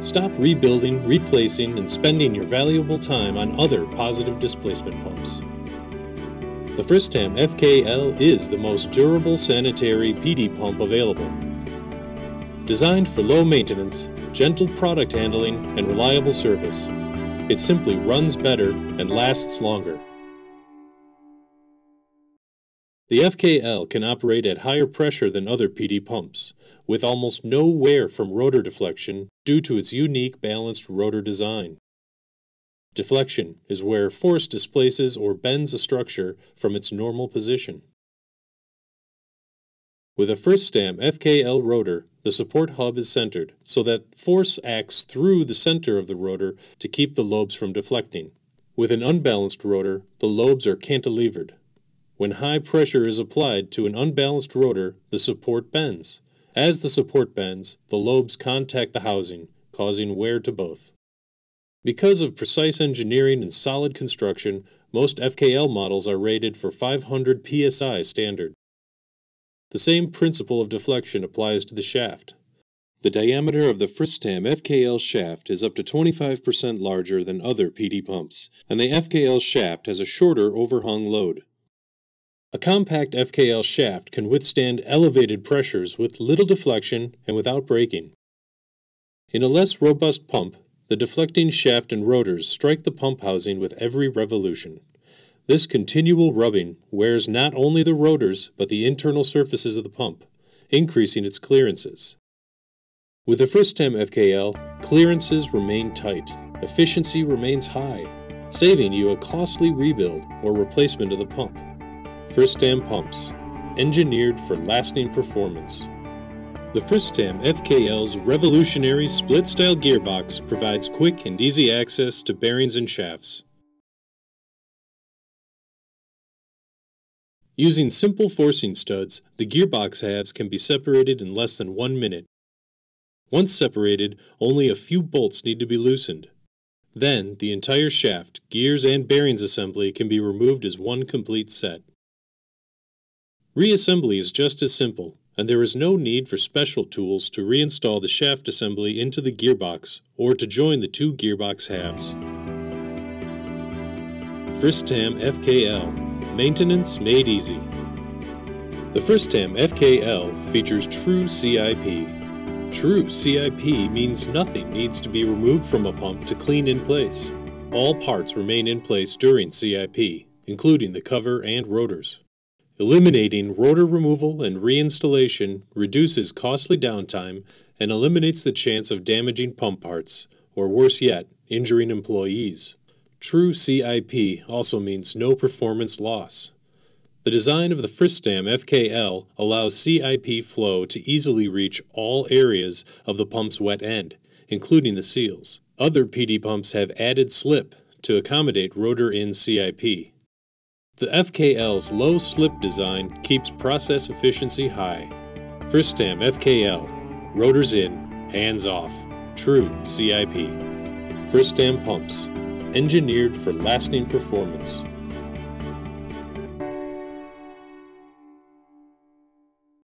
Stop rebuilding, replacing, and spending your valuable time on other positive displacement pumps. The Fristam FKL is the most durable sanitary PD pump available. Designed for low maintenance, gentle product handling, and reliable service, it simply runs better and lasts longer. The FKL can operate at higher pressure than other PD pumps, with almost no wear from rotor deflection due to its unique balanced rotor design. Deflection is where force displaces or bends a structure from its normal position. With a Fristam FKL rotor, the support hub is centered so that force acts through the center of the rotor to keep the lobes from deflecting. With an unbalanced rotor, the lobes are cantilevered. When high pressure is applied to an unbalanced rotor, the support bends. As the support bends, the lobes contact the housing, causing wear to both. Because of precise engineering and solid construction, most FKL models are rated for 500 psi standard. The same principle of deflection applies to the shaft. The diameter of the Fristam FKL shaft is up to 25% larger than other PD pumps, and the FKL shaft has a shorter overhung load. A compact FKL shaft can withstand elevated pressures with little deflection and without breaking. In a less robust pump, the deflecting shaft and rotors strike the pump housing with every revolution. This continual rubbing wears not only the rotors but the internal surfaces of the pump, increasing its clearances. With the Fristam FKL, clearances remain tight, efficiency remains high, saving you a costly rebuild or replacement of the pump. Fristam pumps, engineered for lasting performance. The Fristam FKL's revolutionary split-style gearbox provides quick and easy access to bearings and shafts. Using simple forcing studs, the gearbox halves can be separated in less than 1 minute. Once separated, only a few bolts need to be loosened. Then, the entire shaft, gears, and bearings assembly can be removed as one complete set. Reassembly is just as simple, and there is no need for special tools to reinstall the shaft assembly into the gearbox or to join the two gearbox halves. Fristam FKL, maintenance made easy. The Fristam FKL features true CIP. True CIP means nothing needs to be removed from a pump to clean in place. All parts remain in place during CIP, including the cover and rotors. Eliminating rotor removal and reinstallation reduces costly downtime and eliminates the chance of damaging pump parts, or worse yet, injuring employees. True CIP also means no performance loss. The design of the Fristam FKL allows CIP flow to easily reach all areas of the pump's wet end, including the seals. Other PD pumps have added slip to accommodate rotor-in CIP. The FKL's low-slip design keeps process efficiency high. Fristam FKL, rotors in, hands off, true CIP. Fristam pumps, engineered for lasting performance.